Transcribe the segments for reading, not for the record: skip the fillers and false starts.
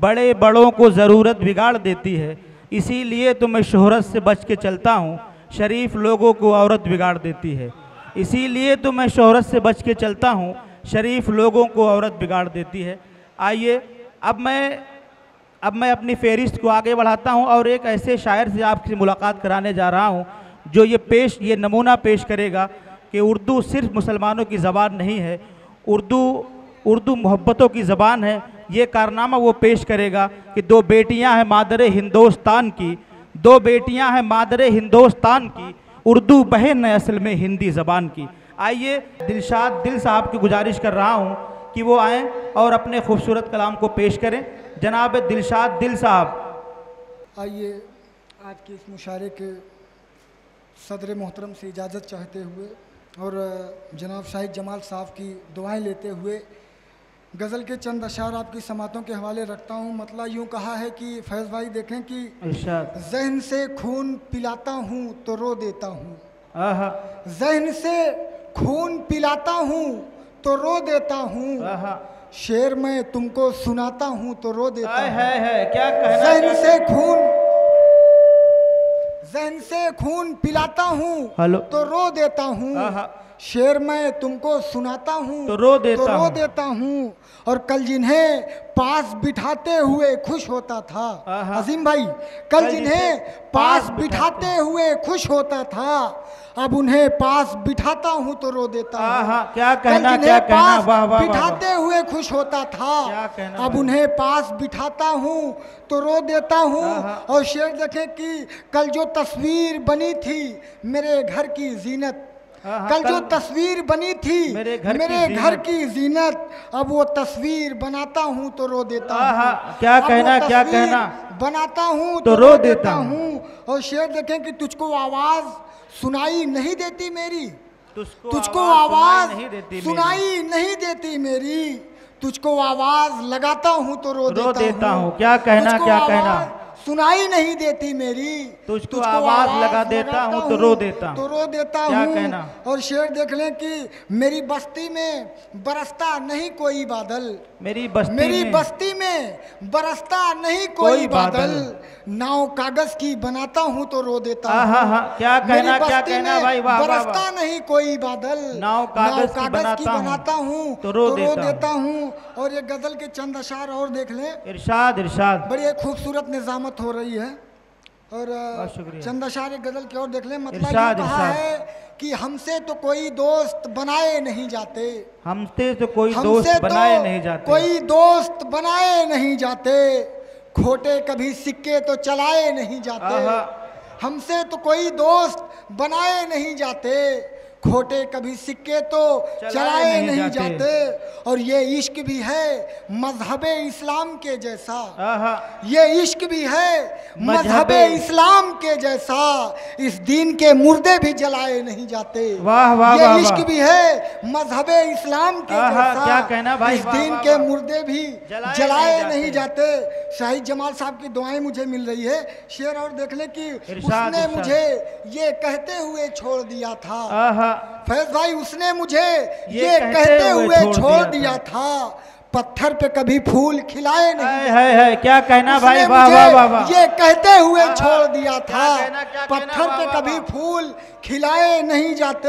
बड़े बड़ों को ज़रूरत बिगाड़ देती है, इसीलिए तो मैं शोहरत से बच के चलता हूँ, शरीफ लोगों को औरत बिगाड़ देती है। इसीलिए तो मैं शोहरत से बच के चलता हूँ, शरीफ लोगों को औरत बिगाड़ देती है। आइए अब मैं अपनी फहरिस्त को आगे बढ़ाता हूँ और एक ऐसे शायर से आपकी मुलाकात कराने जा रहा हूँ जो ये नमूना पेश करेगा कि उर्दू सिर्फ मुसलमानों की ज़बान नहीं है, उर्दू मोहब्बतों की ज़बान है। ये कारनामा वो पेश करेगा कि दो बेटियां हैं मादरे हिंदुस्तान की, दो बेटियां हैं मादरे हिंदुस्तान की, उर्दू बहन है असल में हिंदी ज़बान की। आइए दिलशाद दिल साहब की गुजारिश कर रहा हूँ कि वो आएँ और अपने खूबसूरत कलाम को पेश करें। जनाब दिलशाद दिल साहब, आइए आज के इस मुशायरे के सदर मोहतरम से इजाज़त चाहते हुए और जनाब शाहिद जमाल साहब की दुआएं लेते हुए गज़ल के चंद अशार आपकी समातों के हवाले रखता हूँ। मतला यूँ कहा है कि फैज़ भाई देखें कि जहन से खून पिलाता हूँ तो रो देता हूँ, जहन से खून पिलाता हूँ तो रो देता हूँ, शेर में तुमको सुनाता हूँ तो रो देता हूँ। जहन से खून पिलाता हूँ तो रो देता हूँ, शेर में तुमको सुनाता हूँ तो रो देता हूँ। और कल जिन्हें पास बिठाते हुए खुश होता था, अजीम भाई कल जिन्हें पास बिठाते हुए खुश होता था, अब उन्हें पास बिठाता हूँ तो रो देता हूँ। कल जिन्हें पास बिठाते हुए खुश होता था, अब उन्हें पास बिठाता हूँ तो रो देता हूँ। और शेर देखें कि कल जो तस्वीर बनी थी मेरे घर की जीनत, कल जो तस्वीर बनी थी मेरे घर की जीनत, अब वो तस्वीर बनाता हूँ तो रो देता हूँ। क्या कहना बनाता हूँ तो रो देता हूँ। और शेर देखें कि तुझको आवाज सुनाई नहीं देती मेरी, तुझको आवाज सुनाई नहीं देती मेरी, तुझको आवाज लगाता हूँ तो रो देता हूँ। क्या कहना सुनाई नहीं देती मेरी, तुझको आवाज लगा देता हूँ तो रो देता हूँ। क्या कहना। और शेर देख लें कि मेरी बस्ती में बरसता नहीं कोई बादल, मेरी बस्ती में बरसता नहीं कोई बादल, नाव कागज की बनाता हूँ तो रो देता हूँ। क्या कहना भाई, वाह वाह। बरसता नहीं कोई बादल, नाव कागज की बनाता हूँ तो रो देता हूँ। और ये गजल के चंद अशार और देख लें। इरशाद बड़ी खूबसूरत निजामत हो रही है। और चंद अशार गजल की ओर देख लें। मतलब कहा है कि हमसे तो कोई दोस्त बनाए नहीं जाते, हमसे तो कोई दोस्त बनाए नहीं जाते, खोटे कभी सिक्के तो चलाए नहीं जाते, हमसे तो कोई दोस्त बनाए नहीं जाते, खोटे कभी सिक्के तो चलाए नहीं जाते। और ये इश्क भी है मजहबे इस्लाम के जैसा, इस दीन के मुर्दे भी जलाए नहीं जाते। ये इश्क भी है मजहबे इस्लाम के जैसा, इस दीन के मुर्दे भी जलाए नहीं जाते। शाहिद जमाल साहब की दुआएं मुझे मिल रही है। शेर और देख ले कि उसने मुझे ये कहते हुए छोड़ दिया था, फैज भाई उसने मुझे ये कहते हुए छोड़ दिया था, पत्थर पे कभी फूल खिलाए नहीं। क्या कहना भाई, वाह वाह वाह। ये कहते हुए छोड़ दिया था, पत्थर पे कभी फूल खिलाए नहीं जाते।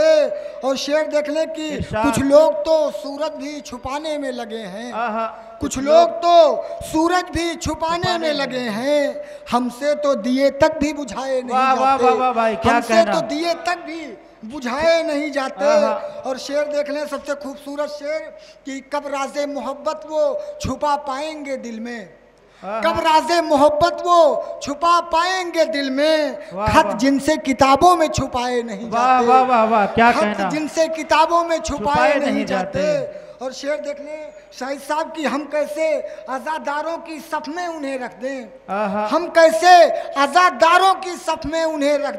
और शेर देख ले कि कुछ लोग तो सूरत भी छुपाने में लगे हैं, हमसे तो दिए तक भी बुझाए नहीं जाते, और शेर देख लें सबसे खूबसूरत शेर कि कब राज़े मोहब्बत वो छुपा पाएंगे दिल में, खत जिनसे किताबों में छुपाए नहीं जाते, और शेर देख लें शाहिद साहब की हम कैसे आजादारों की सफ में उन्हें रख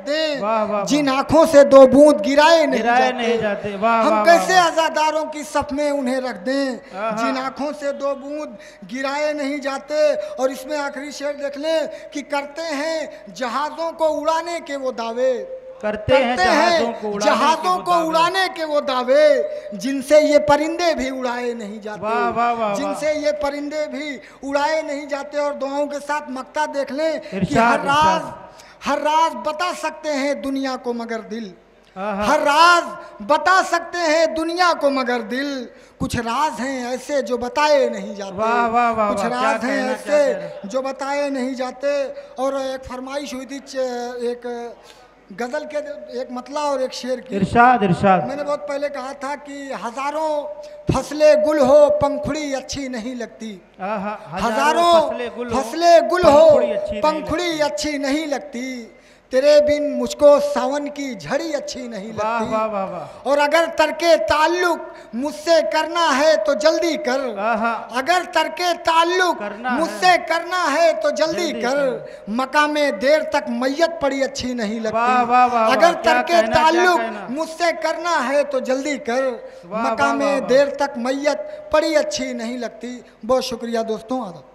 दें, जिन आँखों से दो बूंद गिराए नहीं जाते। हम कैसे आजादारों की सफ में उन्हें रख दें, जिन आँखों से दो बूंद गिराए नहीं जाते। और इसमें आखिरी शेर देख लें कि करते हैं जहाज़ों को उड़ाने के वो दावे, करते हैं जहाजों को उड़ाने के वो दावे, जिनसे ये परिंदे भी उड़ाए नहीं जाते। वाह वाह वाह। जिनसे ये परिंदे भी उड़ाए नहीं जाते। और दुआओं के साथ मक्ता देख लें कि हर राज बता सकते हैं दुनिया को मगर दिल, हर राज बता सकते हैं दुनिया को मगर दिल, कुछ राज हैं ऐसे जो बताए नहीं जाते। वाह वाह वाह। कुछ राज हैं ऐसे जो बताए नहीं जाते। और एक फरमाइश हुई थी एक गज़ल के एक मतला और एक शेर की। इरशाद। मैंने बहुत पहले कहा था कि हजारों फसले गुल हो पंखुड़ी अच्छी नहीं लगती, हजारों फसले गुल हो पंखुड़ी अच्छी नहीं लगती, तेरे बिन मुझको सावन की झड़ी अच्छी नहीं लगती। वाह वाह वाह। और अगर तरके ताल्लुक मुझसे करना है तो जल्दी कर, अगर तरके ताल्लुक मुझसे करना है तो जल्दी कर। मकामे देर तक मैयत पड़ी अच्छी नहीं लगती। वाह वाह वाह। अगर तरके ताल्लुक मुझसे करना है तो जल्दी कर, मकामे देर तक मैयत पड़ी अच्छी नहीं लगती। बहुत शुक्रिया दोस्तों। आदाब।